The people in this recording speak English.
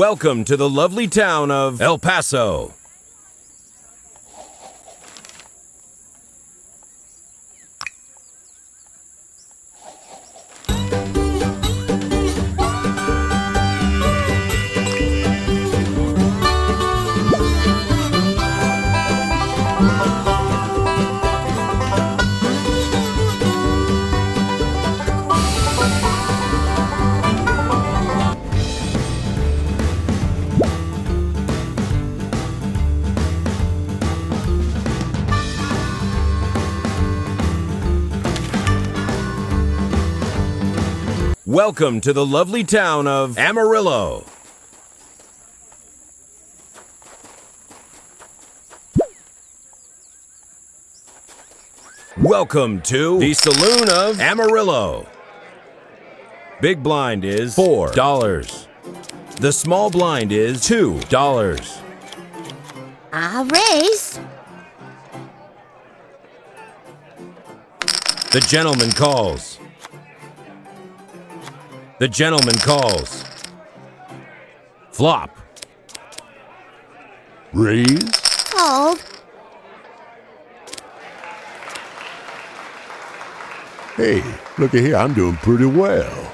Welcome to the lovely town of El Paso. Welcome to the lovely town of Amarillo. Welcome to the Saloon of Amarillo. Big blind is $4. The small blind is $2. I raise. The gentleman calls. The gentleman calls. Flop. Raise. Fold. Hey, look at here, I'm doing pretty well.